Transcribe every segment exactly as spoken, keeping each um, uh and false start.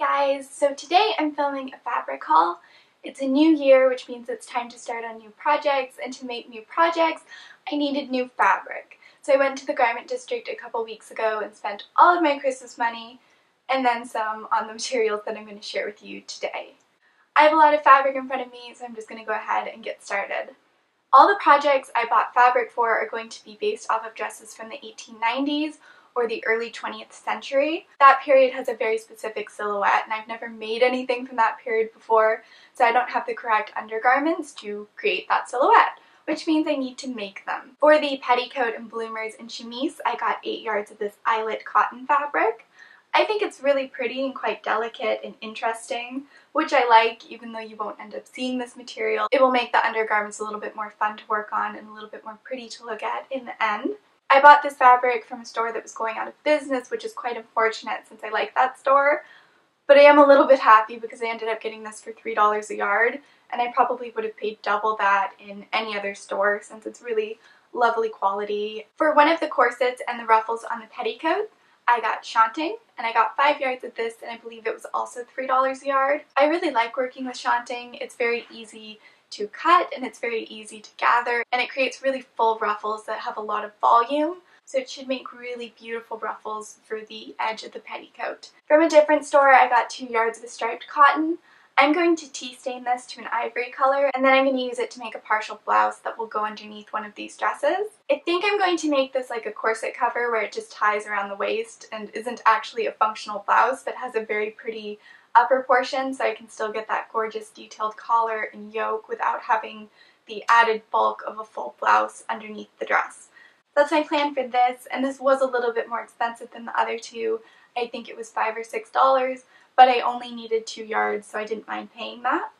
Hi guys! So today I'm filming a fabric haul. It's a new year, which means it's time to start on new projects, and to make new projects I needed new fabric. So I went to the garment district a couple weeks ago and spent all of my Christmas money and then some on the materials that I'm going to share with you today. I have a lot of fabric in front of me, so I'm just going to go ahead and get started. All the projects I bought fabric for are going to be based off of dresses from the eighteen nineties or the early twentieth century. That period has a very specific silhouette, and I've never made anything from that period before, so I don't have the correct undergarments to create that silhouette, which means I need to make them. For the petticoat and bloomers and chemise, I got eight yards of this eyelet cotton fabric. I think it's really pretty and quite delicate and interesting, which I like, even though you won't end up seeing this material. It will make the undergarments a little bit more fun to work on and a little bit more pretty to look at in the end. I bought this fabric from a store that was going out of business, which is quite unfortunate since I like that store, but I am a little bit happy because I ended up getting this for three dollars a yard, and I probably would have paid double that in any other store since it's really lovely quality. For one of the corsets and the ruffles on the petticoat, I got chanting, and I got five yards of this, and I believe it was also three dollars a yard. I really like working with chanting. It's very easy to cut, and it's very easy to gather, and it creates really full ruffles that have a lot of volume, so it should make really beautiful ruffles for the edge of the petticoat. From a different store, I got two yards of striped cotton. I'm going to tea stain this to an ivory color, and then I'm going to use it to make a partial blouse that will go underneath one of these dresses. I think I'm going to make this like a corset cover where it just ties around the waist and isn't actually a functional blouse, but has a very pretty upper portion, so I can still get that gorgeous detailed collar and yoke without having the added bulk of a full blouse underneath the dress. That's my plan for this, and this was a little bit more expensive than the other two. I think it was five or six dollars, but I only needed two yards, so I didn't mind paying that.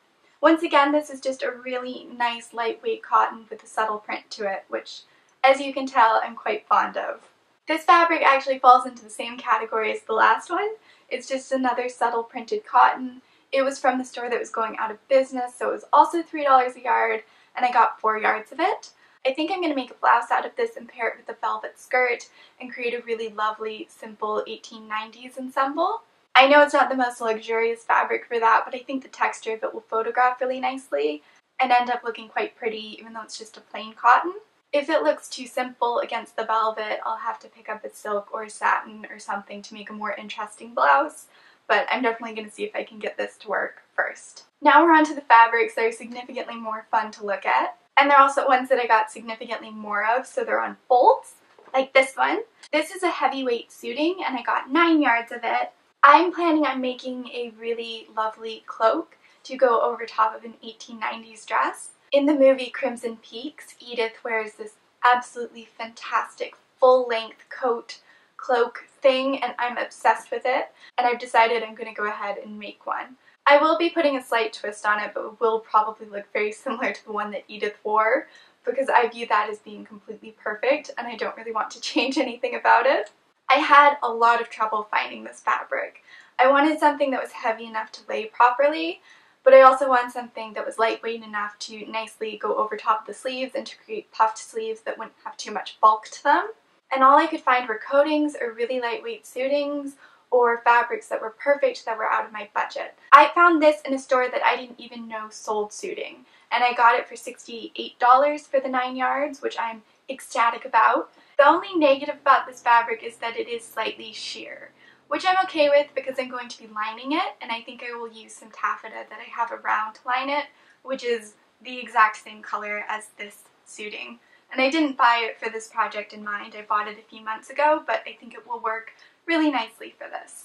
Once again, this is just a really nice lightweight cotton with a subtle print to it, which, as you can tell, I'm quite fond of. This fabric actually falls into the same category as the last one. It's just another subtle printed cotton. It was from the store that was going out of business, so it was also three dollars a yard, and I got four yards of it. I think I'm going to make a blouse out of this and pair it with a velvet skirt and create a really lovely, simple eighteen nineties ensemble. I know it's not the most luxurious fabric for that, but I think the texture of it will photograph really nicely and end up looking quite pretty, even though it's just a plain cotton. If it looks too simple against the velvet, I'll have to pick up a silk or a satin or something to make a more interesting blouse, but I'm definitely going to see if I can get this to work first. Now we're on to the fabrics that are significantly more fun to look at, and they're also ones that I got significantly more of, so they're on folds, like this one. This is a heavyweight suiting, and I got nine yards of it. I'm planning on making a really lovely cloak to go over top of an eighteen nineties dress. In the movie Crimson Peaks, Edith wears this absolutely fantastic full-length coat cloak thing, and I'm obsessed with it, and I've decided I'm going to go ahead and make one. I will be putting a slight twist on it, but it will probably look very similar to the one that Edith wore, because I view that as being completely perfect, and I don't really want to change anything about it. I had a lot of trouble finding this fabric. I wanted something that was heavy enough to lay properly, but I also want something that was lightweight enough to nicely go over top of the sleeves and to create puffed sleeves that wouldn't have too much bulk to them. And all I could find were coatings or really lightweight suitings or fabrics that were perfect that were out of my budget. I found this in a store that I didn't even know sold suiting, and I got it for sixty-eight dollars for the nine yards, which I'm ecstatic about. The only negative about this fabric is that it is slightly sheer, which I'm okay with because I'm going to be lining it, and I think I will use some taffeta that I have around to line it, which is the exact same color as this suiting. And I didn't buy it for this project in mind. I bought it a few months ago, but I think it will work really nicely for this.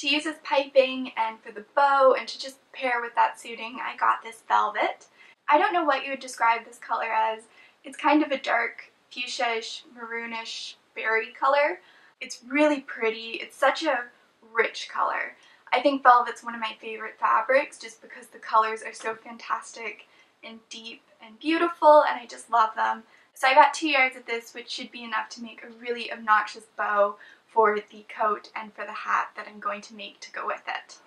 To use as piping and for the bow and to just pair with that suiting, I got this velvet. I don't know what you would describe this color as. It's kind of a dark fuchsia-ish, maroonish berry color. It's really pretty. It's such a rich color. I think velvet's one of my favorite fabrics just because the colors are so fantastic and deep and beautiful, and I just love them. So I got two yards of this, which should be enough to make a really obnoxious bow for the coat and for the hat that I'm going to make to go with it.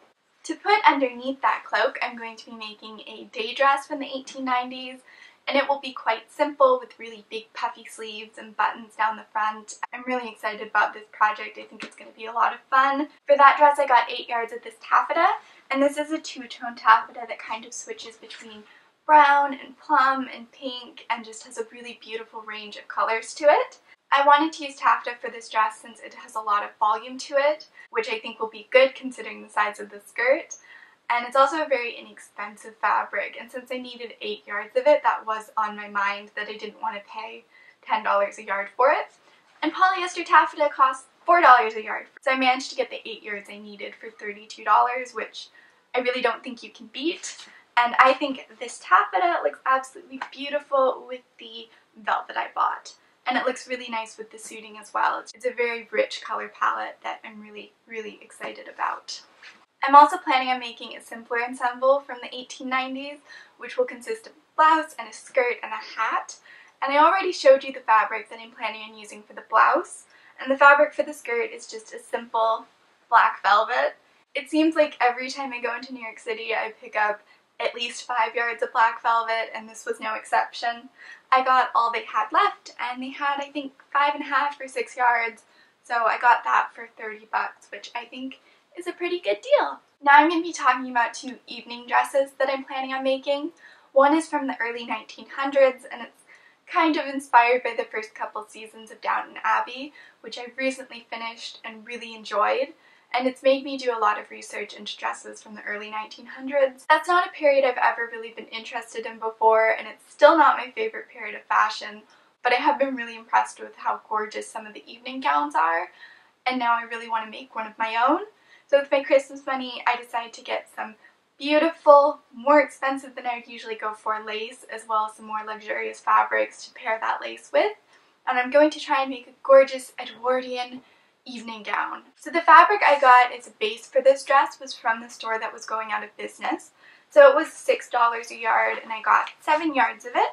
To put underneath that cloak, I'm going to be making a day dress from the eighteen nineties. and it will be quite simple with really big puffy sleeves and buttons down the front. I'm really excited about this project. I think it's going to be a lot of fun. For that dress I got eight yards of this taffeta, and this is a two-tone taffeta that kind of switches between brown and plum and pink and just has a really beautiful range of colors to it. I wanted to use taffeta for this dress since it has a lot of volume to it, which I think will be good considering the size of the skirt. And it's also a very inexpensive fabric, and since I needed eight yards of it, that was on my mind that I didn't want to pay ten dollars a yard for it. And polyester taffeta costs four dollars a yard, so I managed to get the eight yards I needed for thirty-two dollars, which I really don't think you can beat. And I think this taffeta looks absolutely beautiful with the velvet I bought. And it looks really nice with the suiting as well. It's a very rich color palette that I'm really, really excited about. I'm also planning on making a simpler ensemble from the eighteen nineties, which will consist of a blouse and a skirt and a hat. And I already showed you the fabric that I'm planning on using for the blouse. And the fabric for the skirt is just a simple black velvet. It seems like every time I go into New York City, I pick up at least five yards of black velvet, and this was no exception. I got all they had left, and they had, I think, five and a half or six yards, so I got that for thirty bucks, which I think is a pretty good deal. Now I'm going to be talking about two evening dresses that I'm planning on making. One is from the early nineteen hundreds, and it's kind of inspired by the first couple seasons of Downton Abbey, which I recently finished and really enjoyed. And it's made me do a lot of research into dresses from the early nineteen hundreds. That's not a period I've ever really been interested in before, and it's still not my favorite period of fashion, but I have been really impressed with how gorgeous some of the evening gowns are, and now I really want to make one of my own. So with my Christmas money, I decided to get some beautiful, more expensive than I would usually go for lace, as well as some more luxurious fabrics to pair that lace with, and I'm going to try and make a gorgeous Edwardian evening gown. So the fabric I got as a base for this dress was from the store that was going out of business. So it was six dollars a yard, and I got seven yards of it,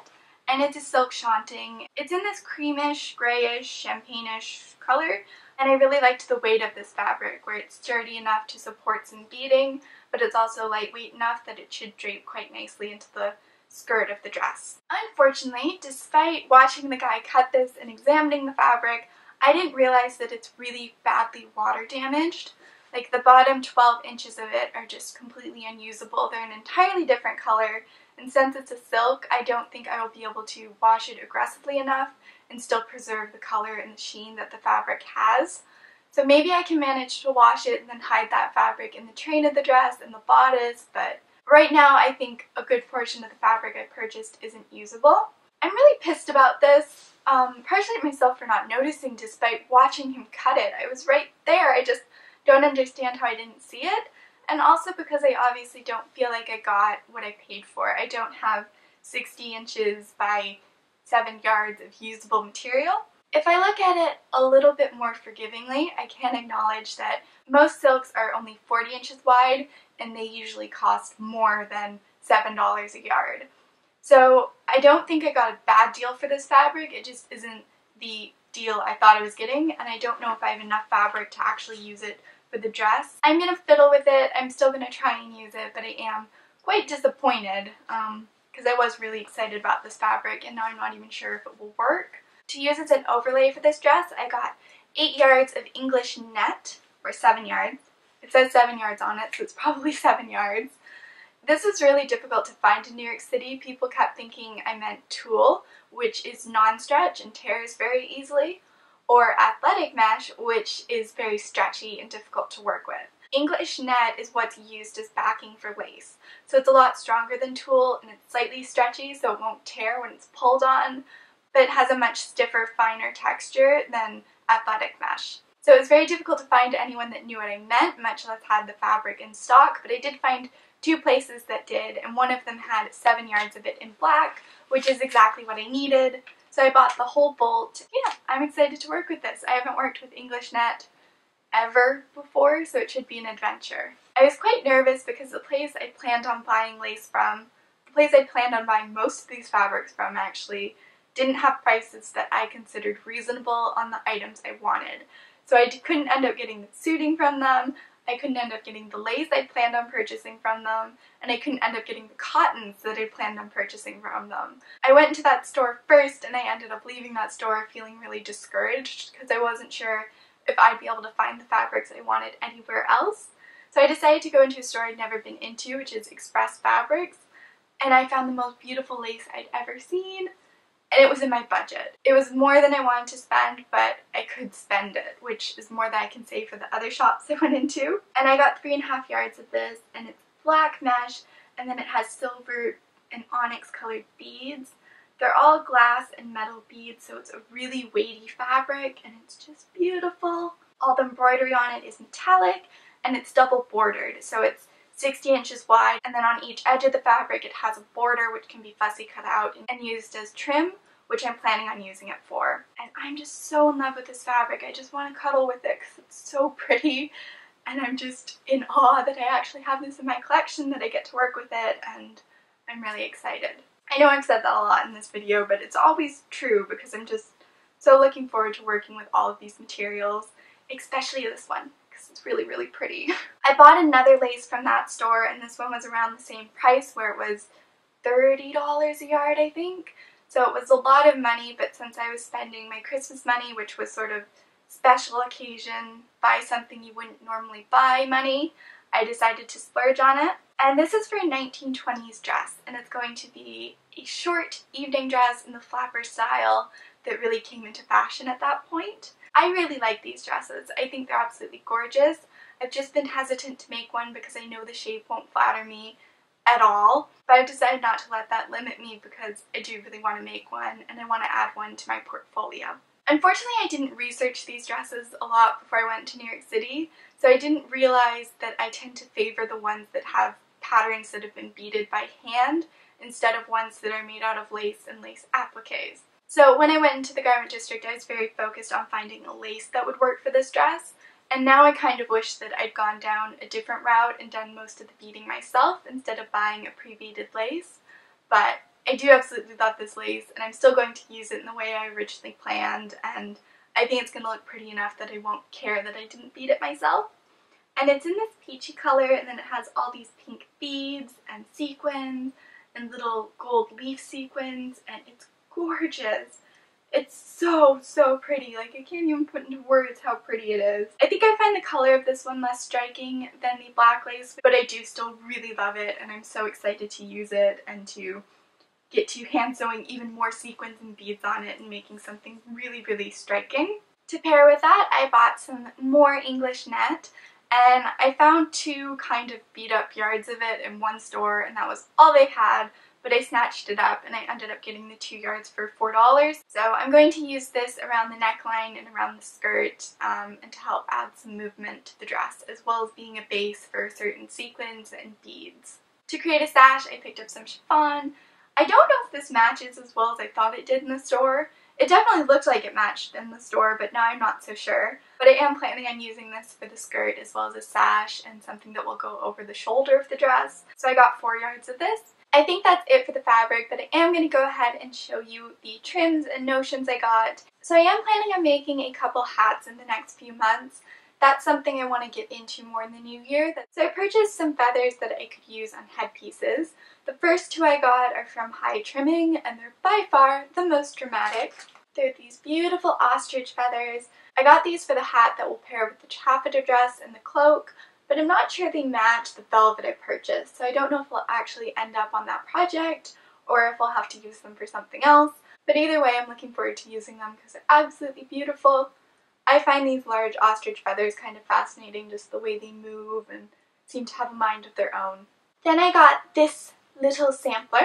and it's a silk chanting. It's in this creamish, grayish, champagne-ish color, and I really liked the weight of this fabric, where it's sturdy enough to support some beading, but it's also lightweight enough that it should drape quite nicely into the skirt of the dress. Unfortunately, despite watching the guy cut this and examining the fabric, I didn't realize that it's really badly water damaged. Like, the bottom twelve inches of it are just completely unusable. They're an entirely different color, and since it's a silk, I don't think I will be able to wash it aggressively enough and still preserve the color and the sheen that the fabric has. So maybe I can manage to wash it and then hide that fabric in the train of the dress and the bodice, but right now I think a good portion of the fabric I purchased isn't usable. I'm really pissed about this. Um, partially at myself for not noticing despite watching him cut it. I was right there. I just don't understand how I didn't see it. And also because I obviously don't feel like I got what I paid for. I don't have sixty inches by seven yards of usable material. If I look at it a little bit more forgivingly, I can acknowledge that most silks are only forty inches wide, and they usually cost more than seven dollars a yard. So I don't think I got a bad deal for this fabric. It just isn't the deal I thought I was getting, and I don't know if I have enough fabric to actually use it for the dress. I'm going to fiddle with it. I'm still going to try and use it, but I am quite disappointed um, because I was really excited about this fabric, and now I'm not even sure if it will work. To use as an overlay for this dress, I got eight yards of English net, or seven yards. It says seven yards on it, so it's probably seven yards. This was really difficult to find in New York City. People kept thinking I meant tulle, which is non-stretch and tears very easily, or athletic mesh, which is very stretchy and difficult to work with. English net is what's used as backing for lace, so it's a lot stronger than tulle, and it's slightly stretchy so it won't tear when it's pulled on, but it has a much stiffer, finer texture than athletic mesh. So it was very difficult to find anyone that knew what I meant, much less had the fabric in stock, but I did find two places that did, and one of them had seven yards of it in black, which is exactly what I needed. So I bought the whole bolt. Yeah, I'm excited to work with this. I haven't worked with English net ever before, so it should be an adventure. I was quite nervous because the place I planned on buying lace from, the place I planned on buying most of these fabrics from actually, didn't have prices that I considered reasonable on the items I wanted. So I couldn't end up getting the suiting from them. I couldn't end up getting the lace I planned on purchasing from them, and I couldn't end up getting the cottons that I planned on purchasing from them. I went to that store first, and I ended up leaving that store feeling really discouraged because I wasn't sure if I'd be able to find the fabrics I wanted anywhere else. So I decided to go into a store I'd never been into, which is Express Fabrics, and I found the most beautiful lace I'd ever seen, and it was in my budget. It was more than I wanted to spend, but I could spend it, which is more than I can say for the other shops I went into. And I got three and a half yards of this, and it's black mesh, and then it has silver and onyx colored beads. They're all glass and metal beads, so it's a really weighty fabric, and it's just beautiful. All the embroidery on it is metallic, and it's double bordered, so it's sixty inches wide, and then on each edge of the fabric it has a border which can be fussy cut out and used as trim, which I'm planning on using it for. And I'm just so in love with this fabric. I just want to cuddle with it because it's so pretty, and I'm just in awe that I actually have this in my collection, that I get to work with it, and I'm really excited. I know I've said that a lot in this video, but it's always true because I'm just so looking forward to working with all of these materials, especially this one. It's really, really pretty. I bought another lace from that store, and this one was around the same price, where it was thirty dollars a yard, I think. So it was a lot of money, but since I was spending my Christmas money, which was sort of special occasion, buy something you wouldn't normally buy money, I decided to splurge on it. And this is for a nineteen twenties dress, and it's going to be a short evening dress in the flapper style that really came into fashion at that point. I really like these dresses. I think they're absolutely gorgeous. I've just been hesitant to make one because I know the shape won't flatter me at all, but I've decided not to let that limit me because I do really want to make one, and I want to add one to my portfolio. Unfortunately, I didn't research these dresses a lot before I went to New York City, so I didn't realize that I tend to favor the ones that have patterns that have been beaded by hand instead of ones that are made out of lace and lace appliques. So when I went into the garment district, I was very focused on finding a lace that would work for this dress, and now I kind of wish that I'd gone down a different route and done most of the beading myself instead of buying a pre-beaded lace, but I do absolutely love this lace, and I'm still going to use it in the way I originally planned, and I think it's going to look pretty enough that I won't care that I didn't bead it myself. And it's in this peachy color, and then it has all these pink beads and sequins and little gold leaf sequins, and it's gorgeous. It's so, so pretty. Like, I can't even put into words how pretty it is. I think I find the color of this one less striking than the black lace, but I do still really love it, and I'm so excited to use it and to get to hand sewing even more sequins and beads on it and making something really, really striking. To pair with that, I bought some more English net, and I found two kind of beat up yards of it in one store, and that was all they had. But I snatched it up, and I ended up getting the two yards for four dollars. So I'm going to use this around the neckline and around the skirt um, and to help add some movement to the dress, as well as being a base for certain sequins and beads. To create a sash, I picked up some chiffon. I don't know if this matches as well as I thought it did in the store. It definitely looked like it matched in the store, but now I'm not so sure. But I am planning on using this for the skirt as well as a sash and something that will go over the shoulder of the dress. So I got four yards of this. I think that's it for the fabric, but I am going to go ahead and show you the trims and notions I got. So I am planning on making a couple hats in the next few months. That's something I want to get into more in the new year. So I purchased some feathers that I could use on headpieces. The first two I got are from Hai Trimming, and they're by far the most dramatic. They're these beautiful ostrich feathers. I got these for the hat that will pair with the taffeta dress and the cloak, but I'm not sure they match the velvet I purchased, so I don't know if we'll actually end up on that project or if we'll have to use them for something else. But either way, I'm looking forward to using them because they're absolutely beautiful. I find these large ostrich feathers kind of fascinating, just the way they move and seem to have a mind of their own. Then I got this little sampler,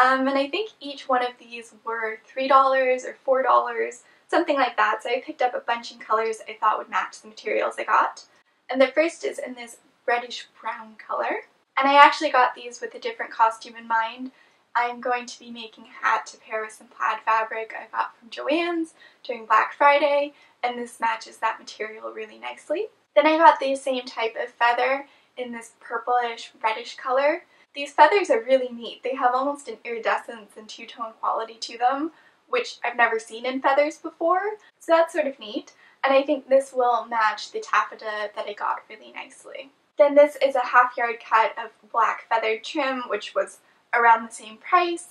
um, and I think each one of these were three dollars or four dollars, something like that, so I picked up a bunch in colors I thought would match the materials I got. And the first is in this reddish-brown color. And I actually got these with a different costume in mind. I'm going to be making a hat to pair with some plaid fabric I got from Joann's during Black Friday, and this matches that material really nicely. Then I got the same type of feather in this purplish, reddish color. These feathers are really neat. They have almost an iridescence and two-tone quality to them, which I've never seen in feathers before, so that's sort of neat. and I think this will match the taffeta that I got really nicely. Then this is a half yard cut of black feathered trim, which was around the same price,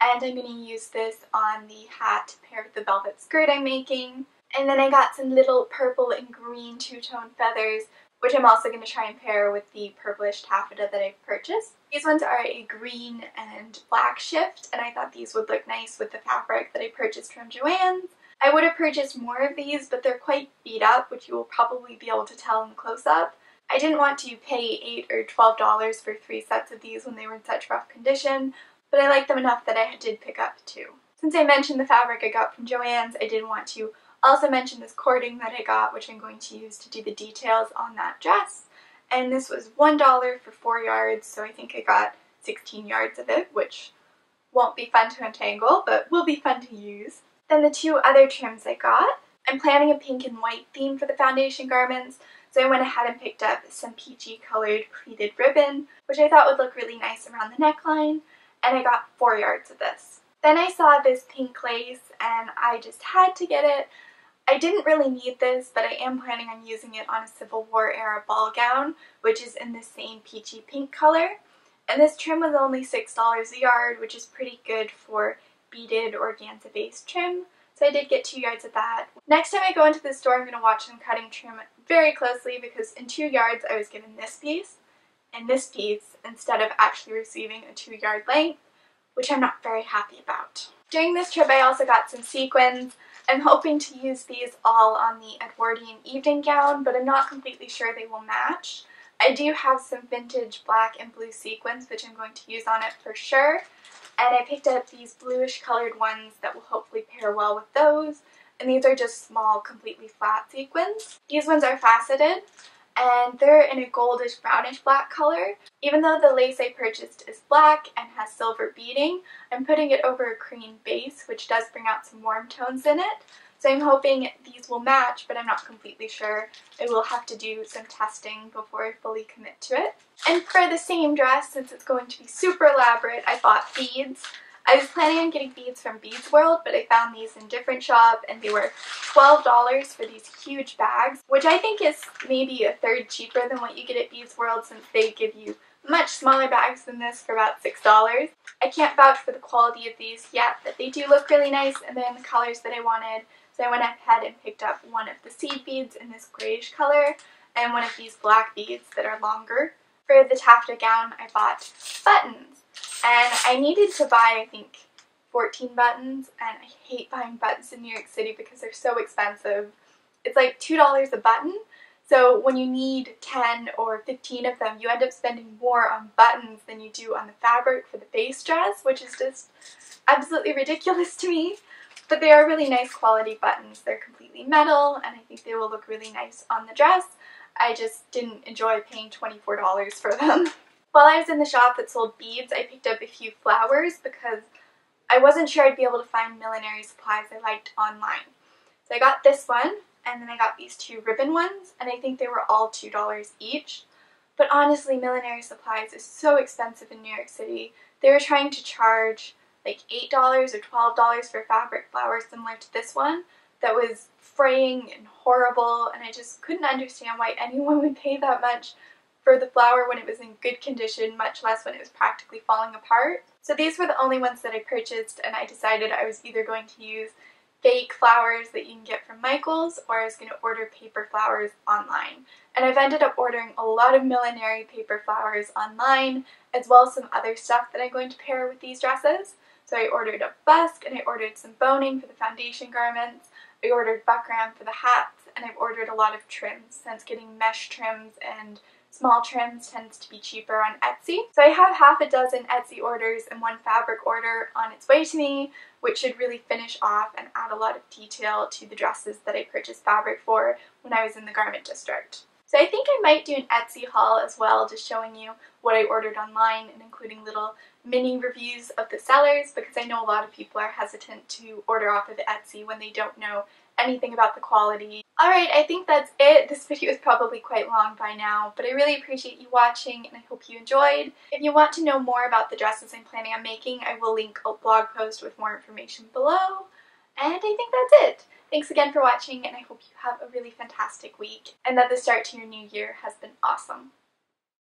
and I'm going to use this on the hat paired with the velvet skirt I'm making. And then I got some little purple and green two-tone feathers, which I'm also going to try and pair with the purplish taffeta that I've purchased. These ones are a green and black shift, and I thought these would look nice with the fabric that I purchased from Joann's. I would have purchased more of these, but they're quite beat up, which you will probably be able to tell in the close-up. I didn't want to pay eight or twelve dollars for three sets of these when they were in such rough condition, but I liked them enough that I did pick up two. Since I mentioned the fabric I got from Joann's, I did want to also mention this cording that I got, which I'm going to use to do the details on that dress. And this was one dollar for four yards, so I think I got sixteen yards of it, which won't be fun to untangle, but will be fun to use. Then the two other trims I got. I'm planning a pink and white theme for the foundation garments, so I went ahead and picked up some peachy colored pleated ribbon, which I thought would look really nice around the neckline, and I got four yards of this. Then I saw this pink lace, and I just had to get it. I didn't really need this, but I am planning on using it on a Civil War era ball gown, which is in the same peachy pink color. And this trim was only six dollars a yard, which is pretty good for beaded organza base trim, so I did get two yards of that. Next time I go into the store, I'm going to watch them cutting trim very closely, because in two yards I was given this piece and this piece instead of actually receiving a two yard length, which I'm not very happy about. During this trip I also got some sequins. I'm hoping to use these all on the Edwardian evening gown, but I'm not completely sure they will match. I do have some vintage black and blue sequins, which I'm going to use on it for sure. And I picked up these bluish colored ones that will hopefully pair well with those. And these are just small, completely flat sequins. These ones are faceted, and they're in a goldish brownish black color. Even though the lace I purchased is black and has silver beading, I'm putting it over a cream base, which does bring out some warm tones in it. So I'm hoping these will match, but I'm not completely sure. I will have to do some testing before I fully commit to it. And for the same dress, since it's going to be super elaborate, I bought beads. I was planning on getting beads from Beads World, but I found these in a different shop, and they were twelve dollars for these huge bags, which I think is maybe a third cheaper than what you get at Beads World, since they give you much smaller bags than this for about six dollars. I can't vouch for the quality of these yet, but they do look really nice, and they're in the colors that I wanted. So I went ahead and picked up one of the seed beads in this grayish color, and one of these black beads that are longer. For the taffeta gown, I bought buttons. And I needed to buy, I think, fourteen buttons, and I hate buying buttons in New York City because they're so expensive. It's like two dollars a button, so when you need ten or fifteen of them, you end up spending more on buttons than you do on the fabric for the base dress, which is just absolutely ridiculous to me. But they are really nice quality buttons. They're completely metal, and I think they will look really nice on the dress. I just didn't enjoy paying twenty-four dollars for them. While I was in the shop that sold beads, I picked up a few flowers because I wasn't sure I'd be able to find millinery supplies I liked online. So I got this one, and then I got these two ribbon ones, and I think they were all two dollars each. But honestly, millinery supplies is so expensive in New York City. They were trying to charge like eight dollars or twelve dollars for fabric flowers similar to this one that was fraying and horrible, and I just couldn't understand why anyone would pay that much for the flower when it was in good condition, much less when it was practically falling apart. So these were the only ones that I purchased, and I decided I was either going to use fake flowers that you can get from Michaels, or I was going to order paper flowers online. And I've ended up ordering a lot of millinery paper flowers online, as well as some other stuff that I'm going to pair with these dresses. So I ordered a busk, and I ordered some boning for the foundation garments. I ordered buckram for the hats, and I've ordered a lot of trims, since getting mesh trims and small trims tends to be cheaper on Etsy. So I have half a dozen Etsy orders and one fabric order on its way to me, which should really finish off and add a lot of detail to the dresses that I purchased fabric for when I was in the garment district. So I think I might do an Etsy haul as well, just showing you what I ordered online and including little mini reviews of the sellers, because I know a lot of people are hesitant to order off of Etsy when they don't know anything about the quality. Alright, I think that's it. This video is probably quite long by now, but I really appreciate you watching, and I hope you enjoyed. If you want to know more about the dresses I'm planning on making, I will link a blog post with more information below. And I think that's it. Thanks again for watching, and I hope you have a really fantastic week and that the start to your new year has been awesome.